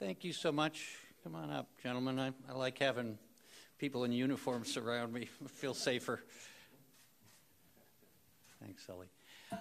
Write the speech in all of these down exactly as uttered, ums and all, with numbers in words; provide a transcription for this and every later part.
Thank you so much. Come on up, gentlemen. I, I like having people in uniform surround me. I feel safer. Thanks, Sully.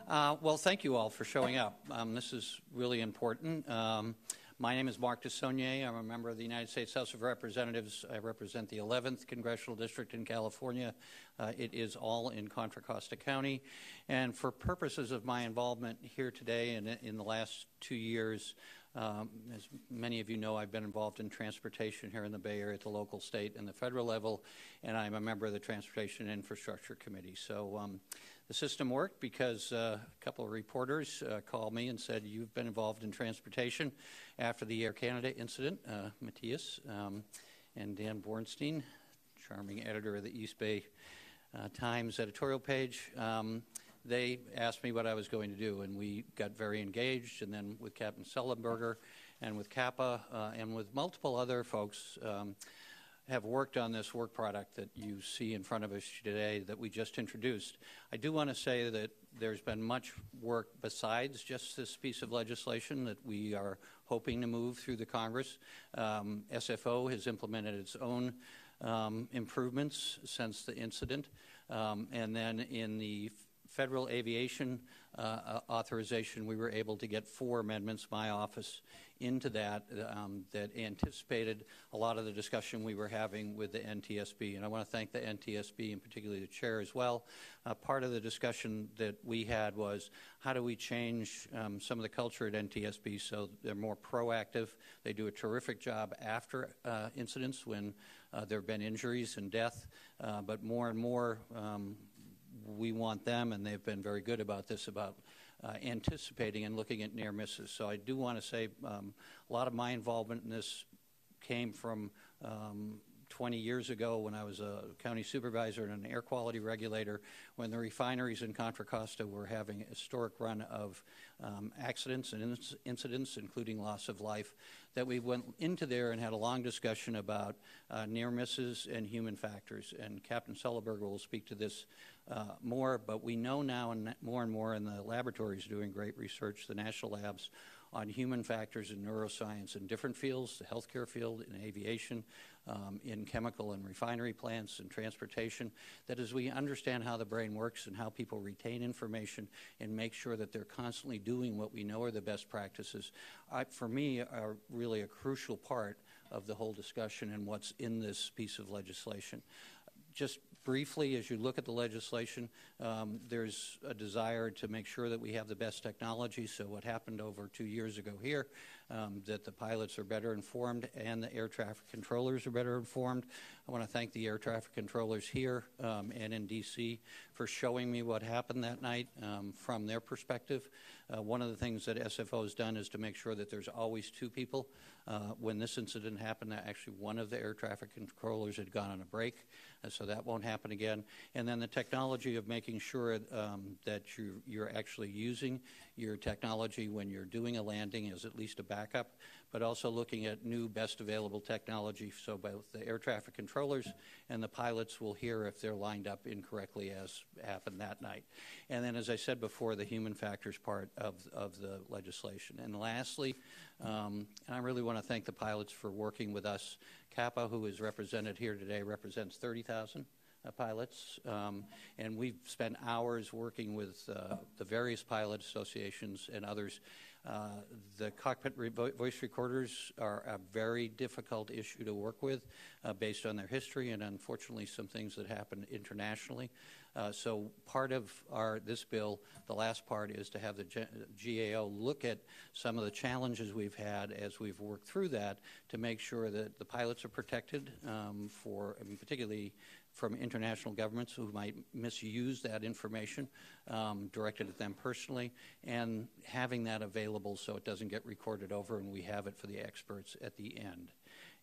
Uh, well, thank you all for showing up. Um, this is really important. Um, my name is Mark DeSaulnier. I'm a member of the United States House of Representatives. I represent the eleventh Congressional District in California. Uh, it is all in Contra Costa County. And for purposes of my involvement here today and in the last two years, Um, as many of you know, I've been involved in transportation here in the Bay Area at the local, state, and the federal level, and I'm a member of the Transportation Infrastructure Committee. So um, the system worked because uh, a couple of reporters uh, called me and said, you've been involved in transportation after the Air Canada incident, uh, Matias um, and Dan Bornstein, charming editor of the East Bay uh, Times editorial page. Um, They asked me what I was going to do, and we got very engaged, and then with Captain Sullenberger and with CAPA uh, and with multiple other folks um, have worked on this work product that you see in front of us today that we just introduced. I do want to say that there's been much work besides just this piece of legislation that we are hoping to move through the Congress. Um, S F O has implemented its own um, improvements since the incident, um, and then in the Federal aviation uh, authorization, we were able to get four amendments, my office, into that um, that anticipated a lot of the discussion we were having with the N T S B. And I want to thank the N T S B and particularly the chair as well. Uh, part of the discussion that we had was how do we change um, some of the culture at N T S B so they're more proactive. They do a terrific job after uh, incidents when uh, there have been injuries and death, uh, but more and more um, we want them, and they've been very good about this, about uh, anticipating and looking at near misses. So I do want to say um, a lot of my involvement in this came from um, twenty years ago when I was a county supervisor and an air quality regulator, when the refineries in Contra Costa were having a historic run of um, accidents and inc incidents, including loss of life, that we went into there and had a long discussion about uh, near misses and human factors. And Captain Sullenberger will speak to this uh, more, but we know now and more and more, and the laboratories doing great research, the national labs, on human factors in neuroscience in different fields, the healthcare field, in aviation, um, in chemical and refinery plants, and transportation, that as we understand how the brain works and how people retain information and make sure that they're constantly doing what we know are the best practices, I, for me, are really a crucial part of the whole discussion and what's in this piece of legislation. Just briefly, as you look at the legislation, um, there's a desire to make sure that we have the best technology. So what happened over two years ago here, um, that the pilots are better informed and the air traffic controllers are better informed. I want to thank the air traffic controllers here um, and in D C for showing me what happened that night um, from their perspective. Uh, one of the things that S F O has done is to make sure that there's always two people. Uh, when this incident happened, actually one of the air traffic controllers had gone on a break, uh, so that won't happen again. And then the technology of making sure um, that you, you're actually using your technology when you're doing a landing as at least a backup, but also looking at new best available technology so both the air traffic controllers and the pilots will hear if they're lined up incorrectly, as happened that night. And then, as I said before, the human factors part of, of the legislation. And lastly, um, and I really want to thank the pilots for working with us. CAPA, who is represented here today, represents thirty thousand. Uh, pilots, um, and we've spent hours working with uh, the various pilot associations and others. Uh, the cockpit re voice recorders are a very difficult issue to work with uh, based on their history and, unfortunately, some things that happen internationally. Uh, so part of our this bill, the last part, is to have the G A O look at some of the challenges we've had as we've worked through that to make sure that the pilots are protected um, for, I mean, particularly from international governments who might misuse that information um, directed at them personally, and having that available so it doesn't get recorded over and we have it for the experts at the end.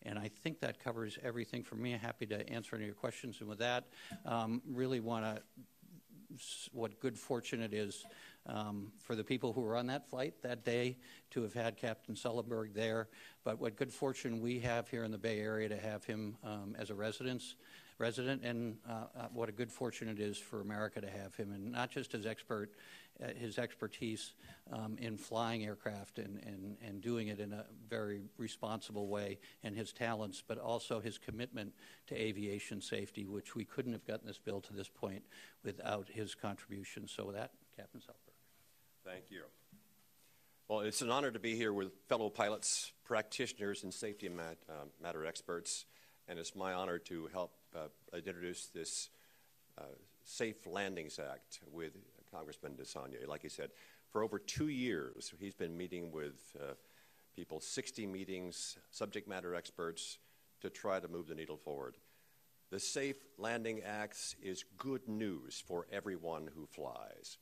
And I think that covers everything for me. I'm happy to answer any of your questions. And with that, um, really want to, what good fortune it is um, for the people who were on that flight that day to have had Captain Sullenberger there, but what good fortune we have here in the Bay Area to have him um, as a residence. resident, and uh, uh, what a good fortune it is for America to have him, and not just his expert, uh, his expertise um, in flying aircraft and, and, and doing it in a very responsible way, and his talents, but also his commitment to aviation safety, which we couldn't have gotten this bill to this point without his contribution. So with that, Captain Sullenberger. Thank you. Well, it's an honor to be here with fellow pilots, practitioners, and safety mat, uh, matter experts, and it's my honor to help uh, introduce this uh, Safe Landings Act with Congressman DeSaulnier. Like he said, for over two years, he's been meeting with uh, people, sixty meetings, subject matter experts, to try to move the needle forward. The Safe Landing Act is good news for everyone who flies.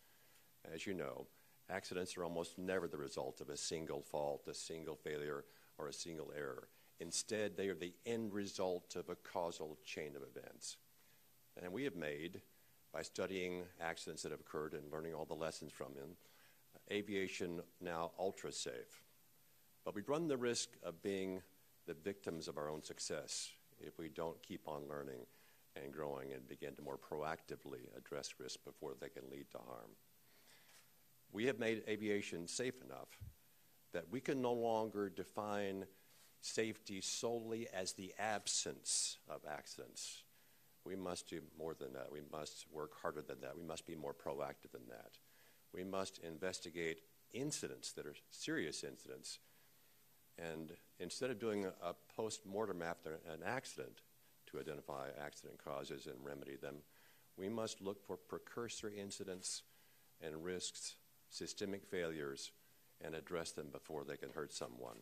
As you know, accidents are almost never the result of a single fault, a single failure, or a single error. Instead, they are the end result of a causal chain of events. And we have made, by studying accidents that have occurred and learning all the lessons from them, aviation now ultra-safe. But we run the risk of being the victims of our own success if we don't keep on learning and growing and begin to more proactively address risks before they can lead to harm. We have made aviation safe enough that we can no longer define safety solely as the absence of accidents. We must do more than that. We must work harder than that. We must be more proactive than that. We must investigate incidents that are serious incidents. And instead of doing a post-mortem after an accident to identify accident causes and remedy them, we must look for precursor incidents and risks, systemic failures, and address them before they can hurt someone.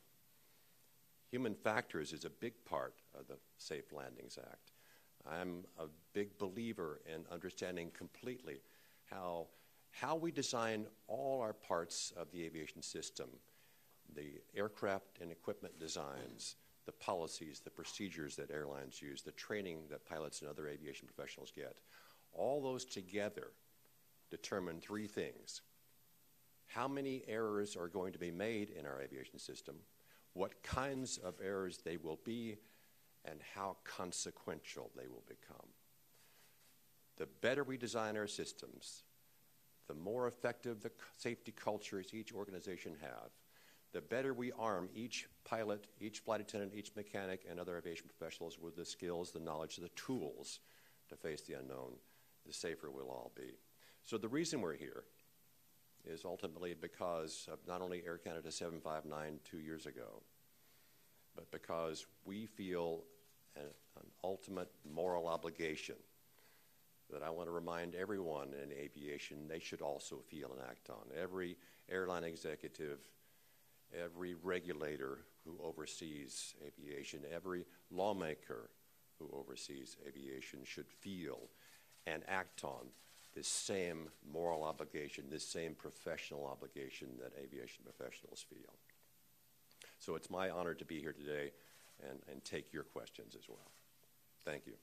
Human factors is a big part of the Safe Landings Act. I'm a big believer in understanding completely how, how we design all our parts of the aviation system, the aircraft and equipment designs, the policies, the procedures that airlines use, the training that pilots and other aviation professionals get. All those together determine three things. How many errors are going to be made in our aviation system, what kinds of errors they will be, and how consequential they will become. The better we design our systems, the more effective the safety cultures each organization have, the better we arm each pilot, each flight attendant, each mechanic, and other aviation professionals with the skills, the knowledge, the tools to face the unknown, the safer we'll all be. So the reason we're here is ultimately because of not only Air Canada seven five nine two years ago, but because we feel an, an ultimate moral obligation that I want to remind everyone in aviation they should also feel and act on. Every airline executive, every regulator who oversees aviation, every lawmaker who oversees aviation should feel and act on this same moral obligation, this same professional obligation that aviation professionals feel. So it's my honor to be here today and, and take your questions as well. Thank you.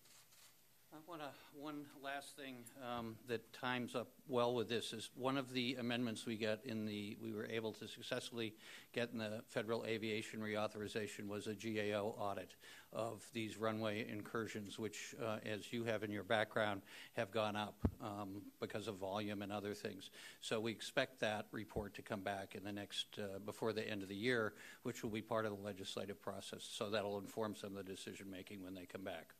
I want to, one last thing um, that times up well with this is one of the amendments we got in the, we were able to successfully get in the Federal Aviation Reauthorization was a G A O audit of these runway incursions, which, uh, as you have in your background, have gone up um, because of volume and other things. So we expect that report to come back in the next, uh, before the end of the year, which will be part of the legislative process. So that'll inform some of the decision making when they come back.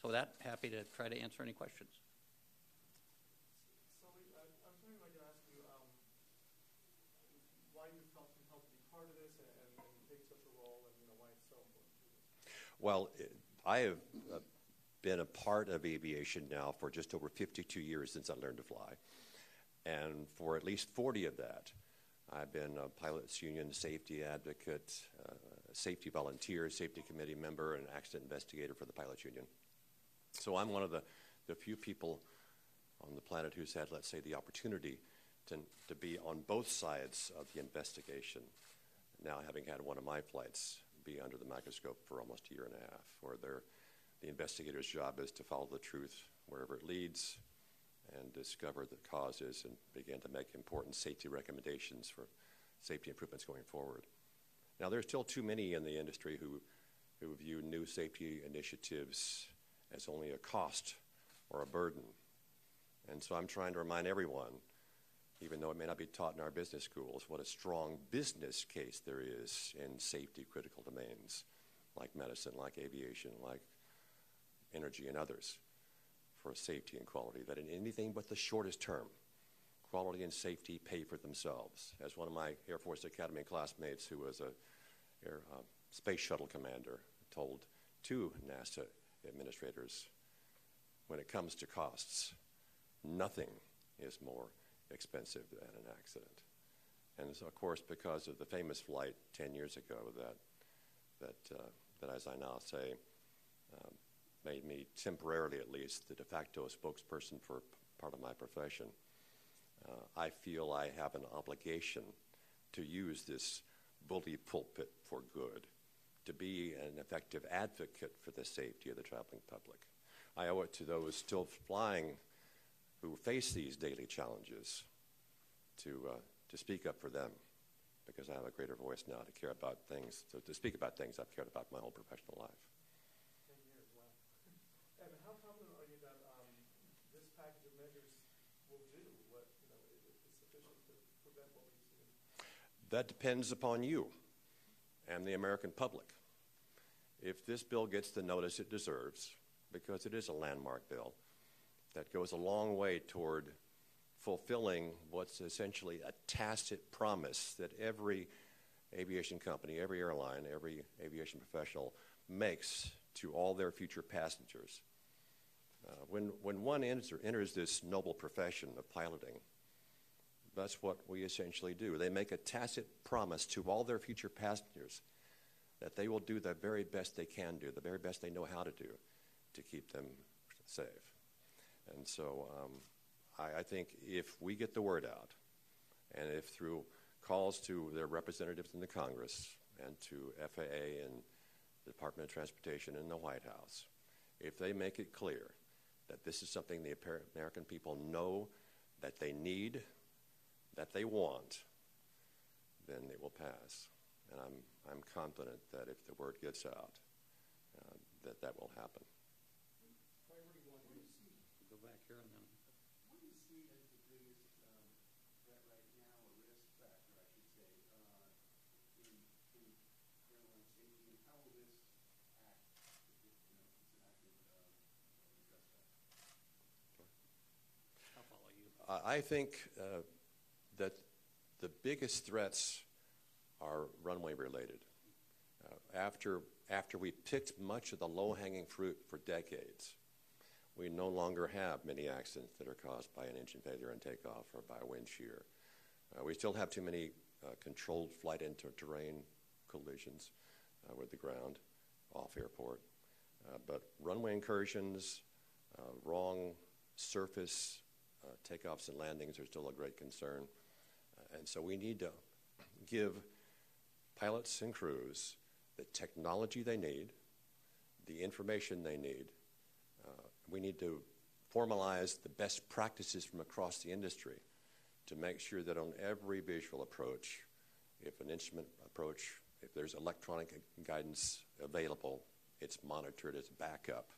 So with that, happy to try to answer any questions. So uh, I was wondering if I could ask you um, why you felt compelled to be part of this and, and, and take such a role, and you know, why it's so important to you. Well, I have uh, been a part of aviation now for just over fifty-two years since I learned to fly. And for at least forty of that, I've been a pilot's union safety advocate, uh, safety volunteer, safety committee member, and accident investigator for the pilot's union. So I'm one of the, the few people on the planet who's had, let's say, the opportunity to, to be on both sides of the investigation, now having had one of my flights be under the microscope for almost a year and a half, where the investigator's job is to follow the truth wherever it leads and discover the causes and begin to make important safety recommendations for safety improvements going forward. Now, there's still too many in the industry who, who view new safety initiatives It's only a cost or a burden. And so I'm trying to remind everyone, even though it may not be taught in our business schools, what a strong business case there is in safety critical domains like medicine, like aviation, like energy and others for safety and quality, that in anything but the shortest term, quality and safety pay for themselves. As one of my Air Force Academy classmates who was a air, uh, space shuttle commander told two NASA administrators, when it comes to costs, nothing is more expensive than an accident. And so, of course, because of the famous flight ten years ago that, that, uh, that as I now say, um, made me temporarily at least the de facto spokesperson for part of my profession, uh, I feel I have an obligation to use this bully pulpit for good, to be an effective advocate for the safety of the traveling public. I owe it to those still flying who face these daily challenges to, uh, to speak up for them, because I have a greater voice now to care about things, so to speak about things I've cared about my whole professional life. That depends upon you and the American public. If this bill gets the notice it deserves, because it is a landmark bill that goes a long way toward fulfilling what's essentially a tacit promise that every aviation company, every airline, every aviation professional makes to all their future passengers. Uh, when, when one enter, enters this noble profession of piloting, that's what we essentially do. They make a tacit promise to all their future passengers that they will do the very best they can do, the very best they know how to do to keep them safe. And so um, I, I think if we get the word out, and if through calls to their representatives in the Congress and to F A A and the Department of Transportation and the White House, if they make it clear that this is something the American people know that they need, that they want, then it will pass. And I'm, I'm confident that if the word gets out, uh, that that will happen. Go back here and then. What do you see as the biggest um, threat right now, or risk factor, I should say, uh, in, in airline safety, and how will this act, if it, you know, it's an active, um, address that? Sure. I'll follow you. Uh, I think uh, that the biggest threats are runway related. Uh, after, after we picked much of the low-hanging fruit for decades, we no longer have many accidents that are caused by an engine failure in takeoff or by wind shear. Uh, we still have too many uh, controlled flight into terrain collisions uh, with the ground off airport. Uh, but runway incursions, uh, wrong surface uh, takeoffs and landings are still a great concern. And so we need to give pilots and crews the technology they need, the information they need. Uh, we need to formalize the best practices from across the industry to make sure that on every visual approach, if an instrument approach, if there's electronic guidance available, it's monitored as backup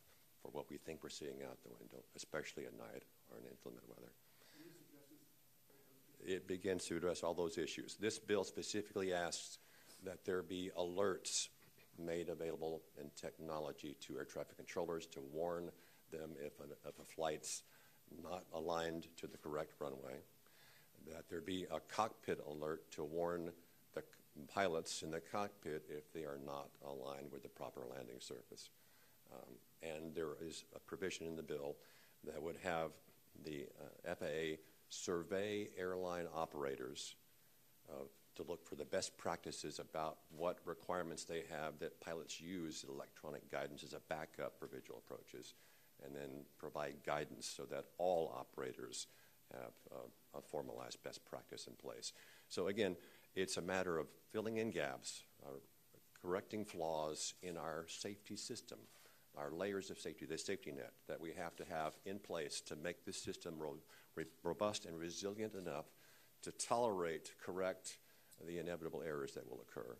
for what we think we're seeing out the window, especially at night or in inclement weather. It begins to address all those issues. This bill specifically asks that there be alerts made available in technology to air traffic controllers to warn them if a, if a flight's not aligned to the correct runway, that there be a cockpit alert to warn the pilots in the cockpit if they are not aligned with the proper landing surface. Um, and there is a provision in the bill that would have the uh, F A A survey airline operators uh, to look for the best practices about what requirements they have that pilots use electronic guidance as a backup for visual approaches, and then provide guidance so that all operators have uh, a formalized best practice in place. So again, it's a matter of filling in gaps, uh, correcting flaws in our safety system, our layers of safety, the safety net that we have to have in place to make this system ro robust and resilient enough to tolerate, correct the inevitable errors that will occur,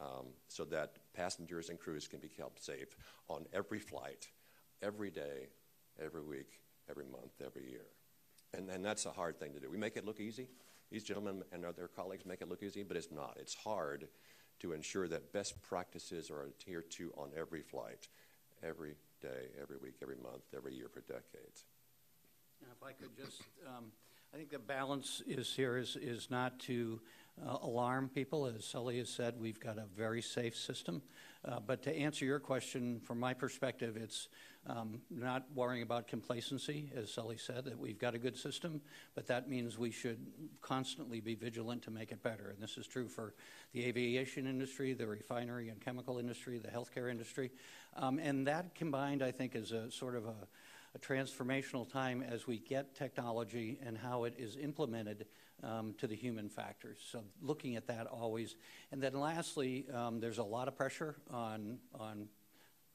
um, so that passengers and crews can be kept safe on every flight every day, every week, every month, every year. And, and that's a hard thing to do. We make it look easy. These gentlemen and their colleagues make it look easy, but it's not. It's hard to ensure that best practices are adhered to on every flight, every day, every week, every month, every year for decades. Now, if I could just, um, I think the balance is here is, is not to uh, alarm people. As Sully has said, we've got a very safe system. Uh, but to answer your question, from my perspective, it's um, not worrying about complacency, as Sully said, that we've got a good system, but that means we should constantly be vigilant to make it better. And this is true for the aviation industry, the refinery and chemical industry, the healthcare industry. Um, and that combined, I think, is a sort of a, a transformational time as we get technology and how it is implemented Um, to the human factors. So looking at that always. And then lastly, um, there's a lot of pressure on, on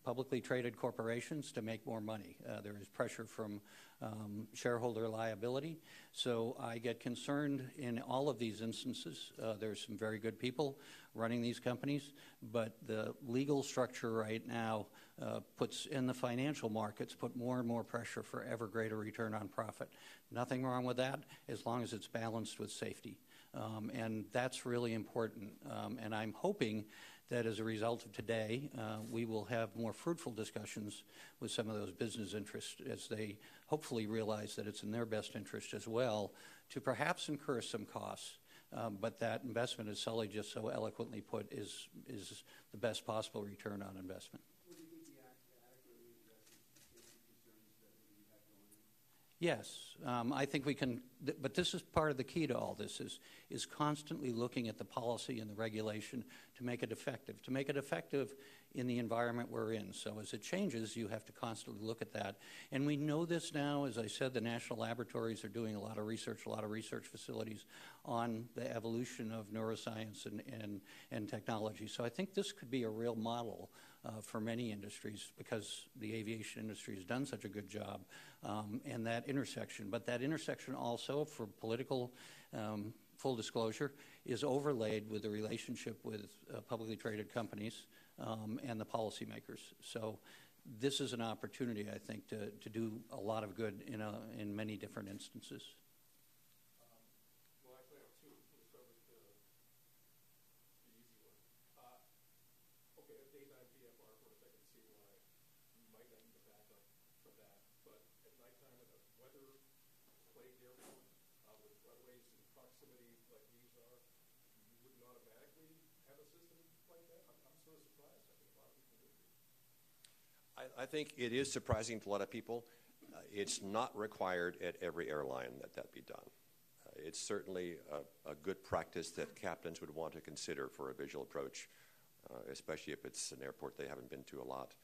publicly traded corporations to make more money. Uh, there is pressure from um, shareholder liability. So I get concerned in all of these instances. Uh, there's some very good people running these companies, but the legal structure right now Uh, puts in the financial markets, put more and more pressure for ever greater return on profit. Nothing wrong with that as long as it's balanced with safety. Um, and that's really important. Um, and I'm hoping that as a result of today, uh, we will have more fruitful discussions with some of those business interests as they hopefully realize that it's in their best interest as well to perhaps incur some costs. Um, but that investment, as Sully just so eloquently put, is, is the best possible return on investment. Yes, um, I think we can, th but this is part of the key to all this is, is constantly looking at the policy and the regulation to make it effective, to make it effective in the environment we're in. So as it changes, you have to constantly look at that. And we know this now, as I said, the national laboratories are doing a lot of research, a lot of research facilities on the evolution of neuroscience and, and, and technology. So I think this could be a real model Uh, for many industries, because the aviation industry has done such a good job um, and that intersection. But that intersection also, for political um, full disclosure, is overlaid with the relationship with uh, publicly traded companies um, and the policymakers. So this is an opportunity, I think, to, to do a lot of good in, a, in many different instances. I think it is surprising to a lot of people. Uh, it's not required at every airline that that be done. Uh, it's certainly a, a good practice that captains would want to consider for a visual approach, uh, especially if it's an airport they haven't been to a lot,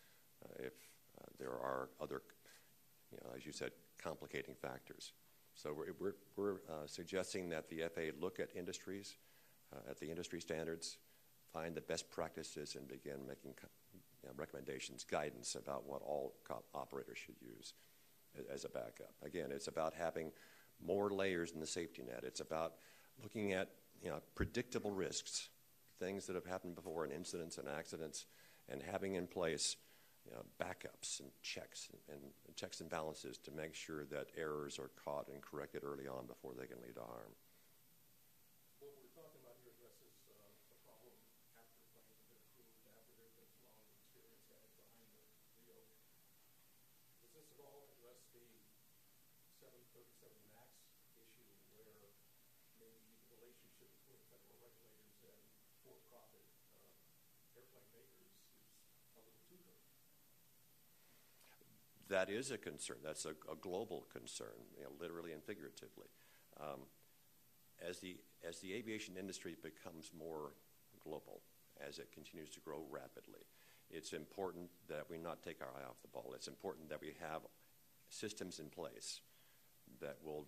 uh, if uh, there are other, you know, as you said, complicating factors. So we're, we're, we're uh, suggesting that the F A A look at industries, uh, at the industry standards, find the best practices and begin making Yeah, recommendations, guidance about what all operators should use as a backup. Again, it's about having more layers in the safety net. It's about looking at, you know, predictable risks, things that have happened before in incidents and accidents, and having in place, you know, backups and checks and, and checks and balances to make sure that errors are caught and corrected early on before they can lead to harm. That is a concern. That's a, a global concern, you know, literally and figuratively. Um, as the as the aviation industry becomes more global, as it continues to grow rapidly, it's important that we not take our eye off the ball. It's important that we have systems in place that will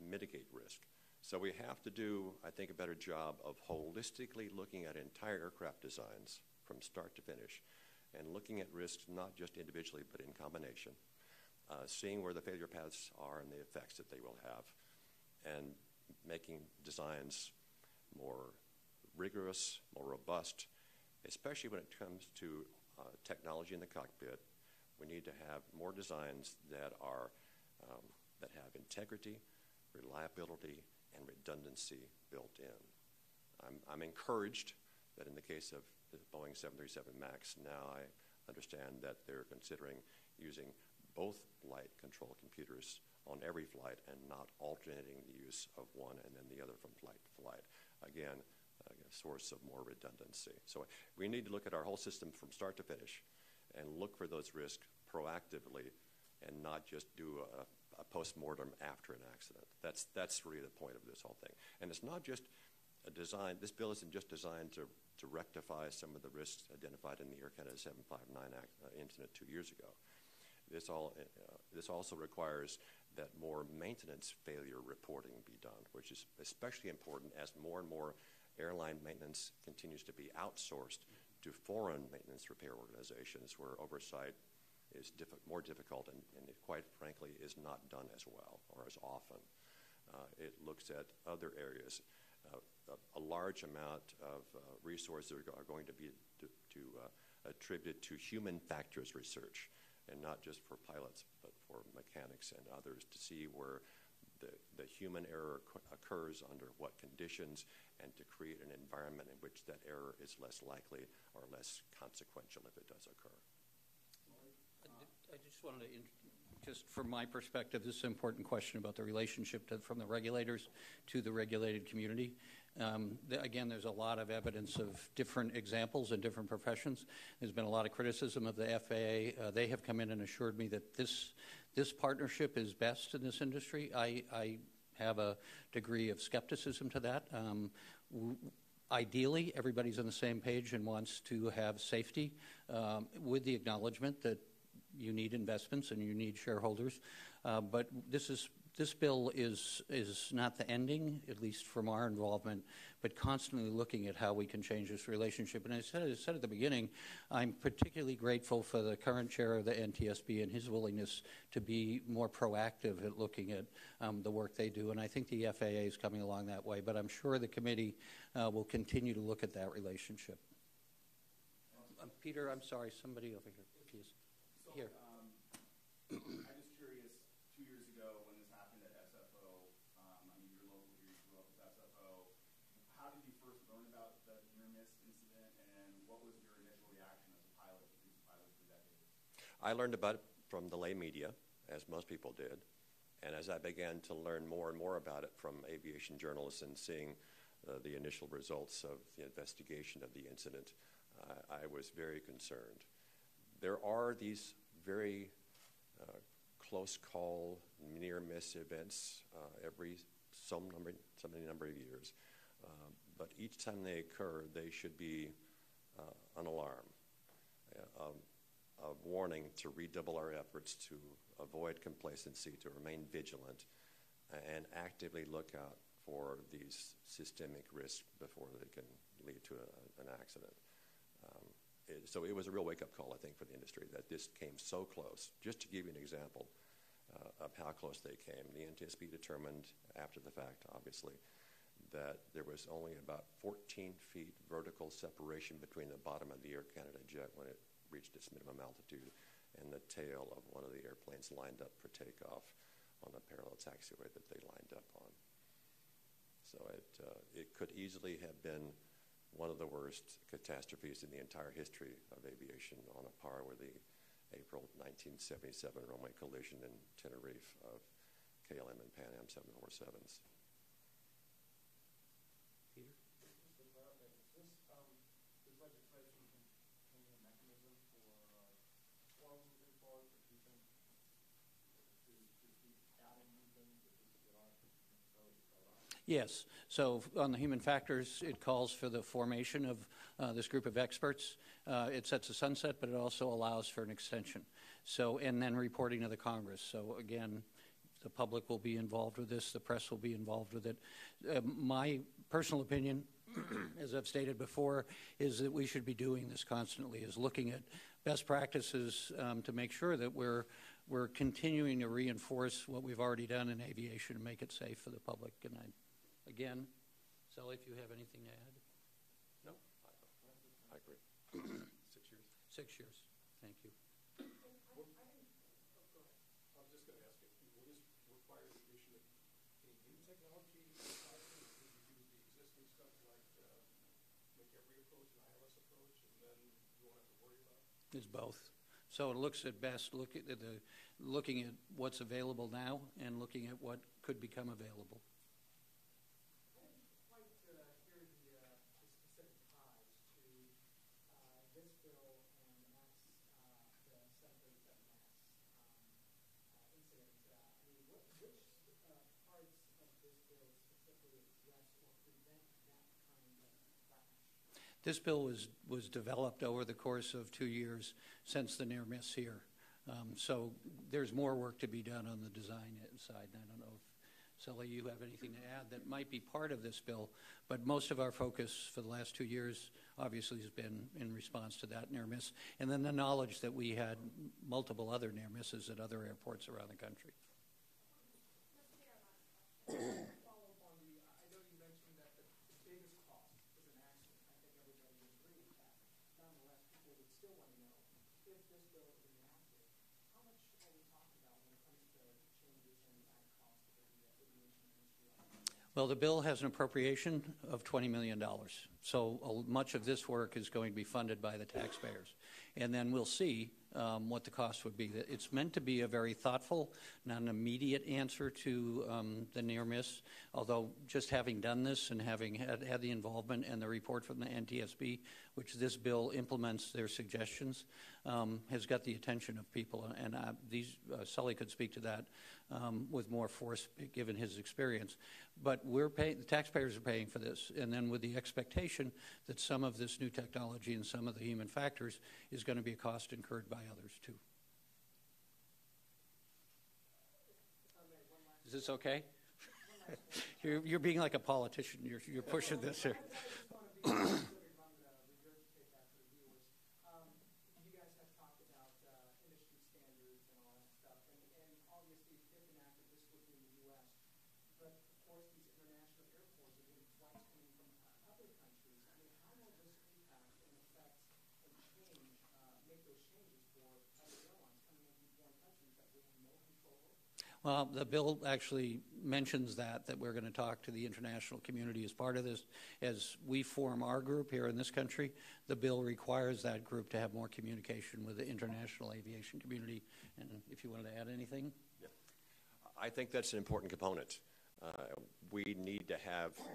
mitigate risk. So we have to do, I think, a better job of holistically looking at entire aircraft designs from start to finish, and looking at risks not just individually but in combination, uh, seeing where the failure paths are and the effects that they will have, and making designs more rigorous, more robust, especially when it comes to uh, technology in the cockpit, We need to have more designs that are um, that have integrity, reliability, and redundancy built in. I'm, I'm encouraged that in the case of the Boeing seven thirty-seven MAX, now I understand that they're considering using both flight control computers on every flight and not alternating the use of one and then the other from flight to flight. Again, a source of more redundancy. So we need to look at our whole system from start to finish and look for those risks proactively and not just do a, a post-mortem after an accident. That's, that's really the point of this whole thing. And it's not just a design, this bill isn't just designed to, to rectify some of the risks identified in the Air Canada seven fifty-nine Act, uh, incident two years ago. This, all, uh, this also requires that more maintenance failure reporting be done, which is especially important as more and more airline maintenance continues to be outsourced to foreign maintenance repair organizations where oversight is diff more difficult and, and it quite frankly is not done as well or as often. Uh, it looks at other areas. Uh, a, a large amount of uh, resources are, are going to be to, to, uh, attributed to human factors research, and not just for pilots, but for mechanics and others to see where the, the human error occurs under what conditions and to create an environment in which that error is less likely or less consequential if it does occur. I, I just wanted to, just from my perspective, this is an important question about the relationship to, from the regulators to the regulated community. Um, the, again, there's a lot of evidence of different examples in different professions. There's been a lot of criticism of the F A A. Uh, they have come in and assured me that this this partnership is best in this industry. I, I have a degree of skepticism to that. Um, w ideally, everybody's on the same page and wants to have safety um, with the acknowledgement that you need investments and you need shareholders. Uh, but this is This bill is, is not the ending, at least from our involvement, but constantly looking at how we can change this relationship. And as I said, as I said at the beginning, I'm particularly grateful for the current chair of the N T S B and his willingness to be more proactive at looking at um, the work they do. And I think the F A A is coming along that way, but I'm sure the committee uh, will continue to look at that relationship. Um, Peter, I'm sorry, somebody over here, please. Here. So, um, I learned about it from the lay media, as most people did, and as I began to learn more and more about it from aviation journalists and seeing uh, the initial results of the investigation of the incident, uh, I was very concerned. There are these very uh, close call, near-miss events uh, every some number, some number of years, uh, but each time they occur, they should be uh, an alarm. Uh, um, A warning to redouble our efforts to avoid complacency, to remain vigilant, and actively look out for these systemic risks before they can lead to a, an accident. Um, it, so it was a real wake-up call, I think, for the industry that this came so close. Just to give you an example uh, of how close they came, the N T S B determined after the fact, obviously, that there was only about fourteen feet vertical separation between the bottom of the Air Canada jet when it reached its minimum altitude and the tail of one of the airplanes lined up for takeoff on the parallel taxiway that they lined up on. So it, uh, it could easily have been one of the worst catastrophes in the entire history of aviation, on a par with the April nineteen seventy-seven runway collision in Tenerife of K L M and Pan Am seven forty-sevens. Peter? Yes. So on the human factors, it calls for the formation of uh, this group of experts. Uh, it sets a sunset, but it also allows for an extension. So, and then reporting to the Congress. So again, the public will be involved with this. The press will be involved with it. Uh, my personal opinion, as I've stated before, is that we should be doing this constantly, is looking at best practices um, to make sure that we're we're continuing to reinforce what we've already done in aviation and make it safe for the public. And I, Again, Sally, if you have anything to add? No, I agree. Six years. Six years. Thank you. What, I was just going to ask you, what is required in addition to any new technology? Would you do the existing stuff like uh, make every approach an I L S approach, and then you won't have to worry about it? It's both. So it looks at best look at the, looking at what's available now and looking at what could become available. This bill was, was developed over the course of two years since the near miss here. Um, so there's more work to be done on the design side. And I don't know if, Sully, you have anything to add that might be part of this bill, but most of our focus for the last two years obviously has been in response to that near miss, and then the knowledge that we had multiple other near misses at other airports around the country. Well, the bill has an appropriation of twenty million dollars, so much of this work is going to be funded by the taxpayers. And then we'll see um, what the cost would be. It's meant to be a very thoughtful, not an immediate answer to um, the near miss, although just having done this and having had, had the involvement and the report from the N T S B, which this bill implements their suggestions, um, has got the attention of people. And uh, these, uh, Sully could speak to that um, with more force given his experience. But we're paying, the taxpayers are paying for this, and then with the expectation that some of this new technology and some of the human factors is going to be a cost incurred by others too. Is this okay? you're, you're being like a politician. You're, you're pushing this here. Well, the bill actually mentions that, that we're going to talk to the international community as part of this. As we form our group here in this country, the bill requires that group to have more communication with the international aviation community. And if you wanted to add anything? Yeah. I think that's an important component. Uh, we need to have, uh,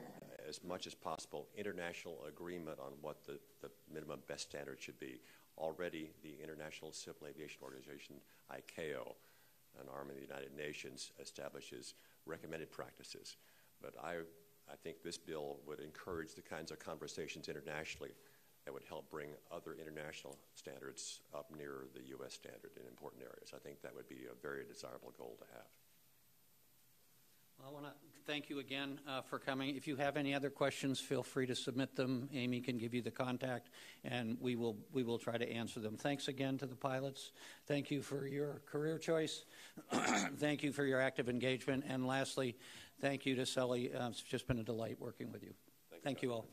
as much as possible, international agreement on what the, the minimum best standard should be. Already, the International Civil Aviation Organization, I C A O, an arm of the United Nations, establishes recommended practices. But I, I think this bill would encourage the kinds of conversations internationally that would help bring other international standards up near the U S standard in important areas. I think that would be a very desirable goal to have. Well, I want to thank you again uh, for coming. If you have any other questions, feel free to submit them. Amy can give you the contact, and we will we will try to answer them. Thanks again to the pilots. Thank you for your career choice. Thank you for your active engagement. And lastly, thank you to Sully. Uh, it's just been a delight working with you. Thank, thank you, you all.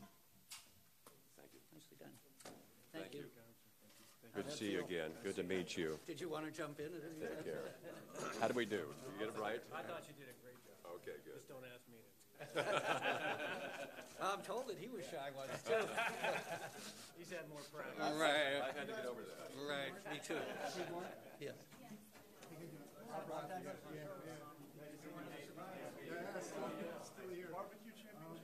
Thank you. Nicely done. Thank, thank you. you. Good to see you again. Good to meet you. Did you want to jump in? Take care. How do we do? Did you get it right? I thought you did a great job. Okay, good. Just don't ask me. I'm told that he was shy once, too. He's had more practice. All right. I've had to get over that. Right. Me, too. Yes. Barbecue championship.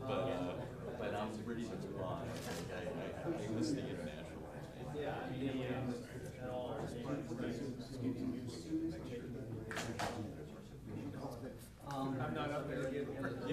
but, uh, but I'm ready to fly.